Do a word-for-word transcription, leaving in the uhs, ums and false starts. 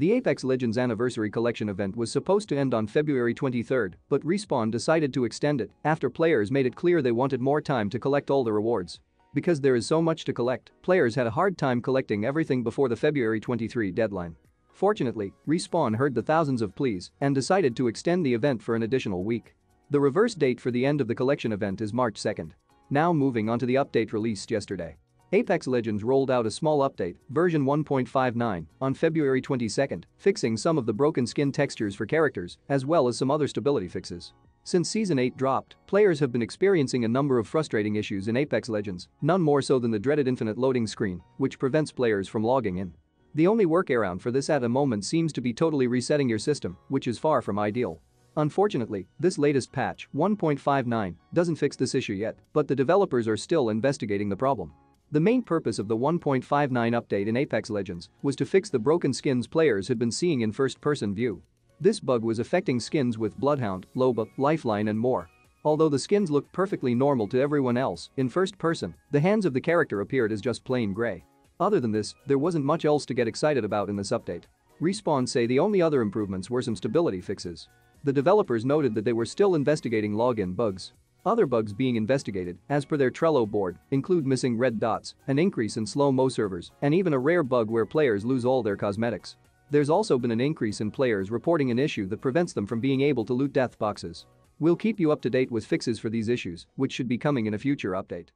The Apex Legends Anniversary Collection event was supposed to end on February twenty-third, but Respawn decided to extend it after players made it clear they wanted more time to collect all the rewards. Because there is so much to collect, players had a hard time collecting everything before the February twenty-third deadline. Fortunately, Respawn heard the thousands of pleas and decided to extend the event for an additional week. The reverse date for the end of the collection event is March second. Now moving on to the update released yesterday. Apex Legends rolled out a small update, version one point five nine, on February twenty-second, fixing some of the broken skin textures for characters, as well as some other stability fixes. Since Season eight dropped, players have been experiencing a number of frustrating issues in Apex Legends, none more so than the dreaded infinite loading screen, which prevents players from logging in. The only workaround for this at the moment seems to be totally resetting your system, which is far from ideal. Unfortunately, this latest patch, one point five nine, doesn't fix this issue yet, but the developers are still investigating the problem. The main purpose of the one point five nine update in Apex Legends was to fix the broken skins players had been seeing in first-person view. This bug was affecting skins with Bloodhound, Loba, Lifeline and more. Although the skins looked perfectly normal to everyone else, in first person, the hands of the character appeared as just plain gray. Other than this, there wasn't much else to get excited about in this update. Respawn say the only other improvements were some stability fixes. The developers noted that they were still investigating login bugs. Other bugs being investigated, as per their Trello board, include missing red dots, an increase in slow-mo servers, and even a rare bug where players lose all their cosmetics. There's also been an increase in players reporting an issue that prevents them from being able to loot death boxes. We'll keep you up to date with fixes for these issues, which should be coming in a future update.